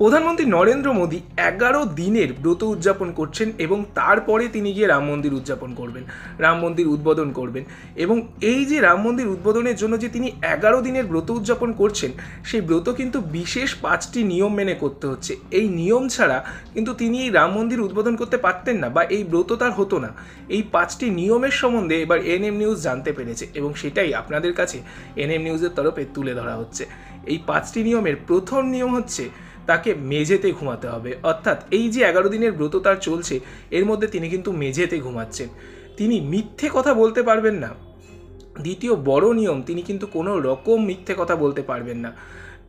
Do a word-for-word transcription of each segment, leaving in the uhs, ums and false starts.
প্রধানমন্ত্রী নরেন্দ্র মোদি এগারো দিনের ব্রত উদযাপন করছেন এবং তারপরে তিনি গিয়ে রাম মন্দির উদযাপন করবেন, রাম মন্দির উদ্বোধন করবেন। এবং এই যে রাম মন্দির উদ্বোধনের জন্য যে তিনি এগারো দিনের ব্রত উদযাপন করছেন, সেই ব্রত কিন্তু বিশেষ পাঁচটি নিয়ম মেনে করতে হচ্ছে। এই নিয়ম ছাড়া কিন্তু তিনি এই রাম মন্দির উদ্বোধন করতে পারতেন না বা এই ব্রত তার হতো না। এই পাঁচটি নিয়মের সম্বন্ধে এবার এনএম নিউজ জানতে পেরেছে এবং সেটাই আপনাদের কাছে এনএম নিউজের তরফে তুলে ধরা হচ্ছে। এই পাঁচটি নিয়মের প্রথম নিয়ম হচ্ছে তাকে মেঝেতে ঘুমাতে হবে, অর্থাৎ এই যে এগারো দিনের ব্রত তার চলছে এর মধ্যে তিনি কিন্তু মেঝেতে ঘুমাচ্ছেন। তিনি মিথ্যে কথা বলতে পারবেন না। দ্বিতীয় বড় নিয়ম, তিনি কিন্তু কোনো রকম মিথ্যে কথা বলতে পারবেন না।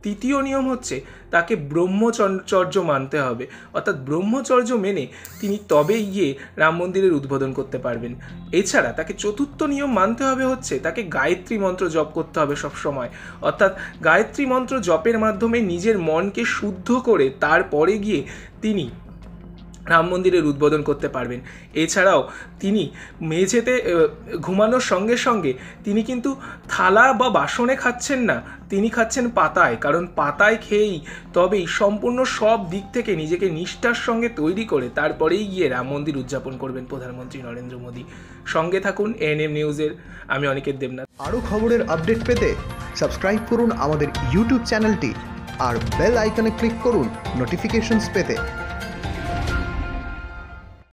তৃতীয় নিয়ম হচ্ছে তাকে ব্রহ্মচর্য মানতে হবে, অর্থাৎ ব্রহ্মচর্য মেনে তিনি তবে গিয়ে রাম মন্দিরের উদ্বোধন করতে পারবেন। এছাড়া তাকে চতুর্থ নিয়ম মানতে হবে, হচ্ছে তাকে গায়ত্রী মন্ত্র জপ করতে হবে সবসময়, অর্থাৎ গায়ত্রী মন্ত্র জপের মাধ্যমে নিজের মনকে শুদ্ধ করে তারপরে গিয়ে তিনি রাম মন্দিরের উদ্বোধন করতে পারবেন। এছাড়াও তিনি মেঝেতে ঘুমানোর সঙ্গে সঙ্গে তিনি কিন্তু থালা বা বাসনে খাচ্ছেন না, তিনি খাচ্ছেন পাতায়, কারণ পাতায় খেয়েই তবেই সম্পূর্ণ সব দিক থেকে নিজেকে নিষ্ঠার সঙ্গে তৈরি করে তারপরেই গিয়ে রাম মন্দির উদযাপন করবেন প্রধানমন্ত্রী নরেন্দ্র মোদি। সঙ্গে থাকুন এএনএম নিউজের। আমি অনিকেত দেবনাথ। আরও খবরের আপডেট পেতে সাবস্ক্রাইব করুন আমাদের ইউটিউব চ্যানেলটি আর বেল আইকনে ক্লিক করুন নোটিফিকেশনস পেতে।